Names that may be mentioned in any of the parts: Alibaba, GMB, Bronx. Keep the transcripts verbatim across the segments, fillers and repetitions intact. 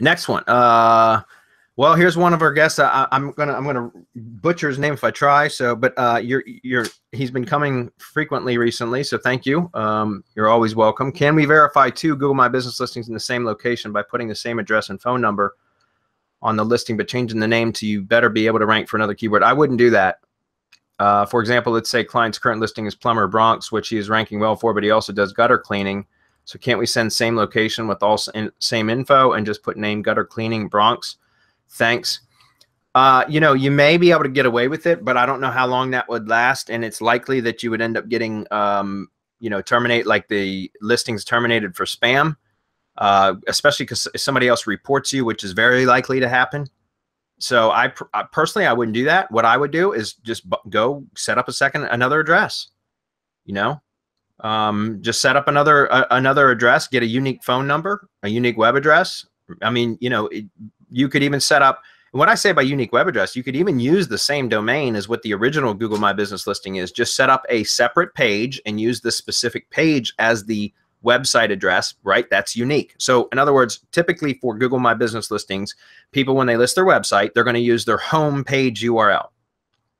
Next one. Uh, well, here's one of our guests. I, I'm gonna I'm gonna butcher his name if I try. So, but uh, you're you're he's been coming frequently recently. So thank you. Um, you're always welcome. Can we verify two Google My Business listings in the same location by putting the same address and phone number on the listing, but changing the name to "You better be able to rank for another keyword"? I wouldn't do that. Uh, for example, let's say client's current listing is Plumber Bronx, which he is ranking well for, but he also does gutter cleaning. So can't we send same location with all same info and just put name gutter cleaning Bronx? Thanks. Uh, you know, you may be able to get away with it, but I don't know how long that would last. And it's likely that you would end up getting, um, you know, terminate like the listings terminated for spam, uh, especially because somebody else reports you, which is very likely to happen. So I, pr I personally, I wouldn't do that. What I would do is just b go set up a second, another address, you know, um, just set up another, uh, another address, get a unique phone number, a unique web address. I mean, you know, it, you could even set up, and what I say by unique web address, you could even use the same domain as what the original Google My Business listing is. Just set up a separate page and use the specific page as the website address, right? That's unique. So in other words, typically for Google My Business listings, people, when they list their website, they're going to use their home page U R L.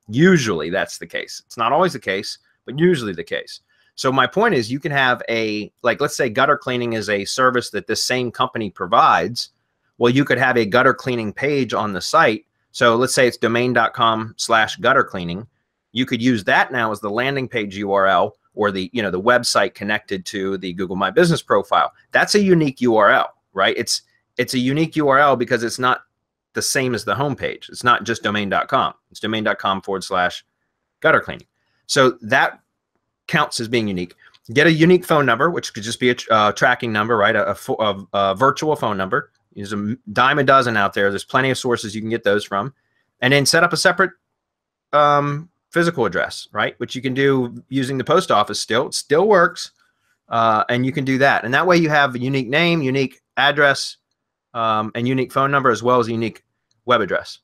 Usually that's the case. It's not always the case, but usually the case. So my point is, you can have a, like, let's say gutter cleaning is a service that this same company provides. Well, you could have a gutter cleaning page on the site. So let's say it's domain dot com slash gutter cleaning. You could use that now as the landing page U R L, or the, you know, the website connected to the Google My Business profile. That's a unique U R L, right? It's, it's a unique U R L because it's not the same as the homepage. It's not just domain dot com. It's domain dot com forward slash gutter cleaning. So that counts as being unique. Get a unique phone number, which could just be a uh, tracking number, right? A, a, a, a virtual phone number. There's a dime a dozen out there. There's plenty of sources you can get those from. And then set up a separate um, physical address, right? Which you can do using the post office still. It still works. Uh, and you can do that. And that way you have a unique name, unique address, um, and unique phone number, as well as a unique web address.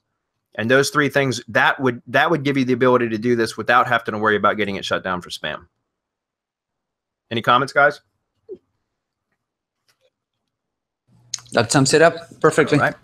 And those three things, that would, that would give you the ability to do this without having to worry about getting it shut down for spam. Any comments, guys? That sums it up perfectly. All right.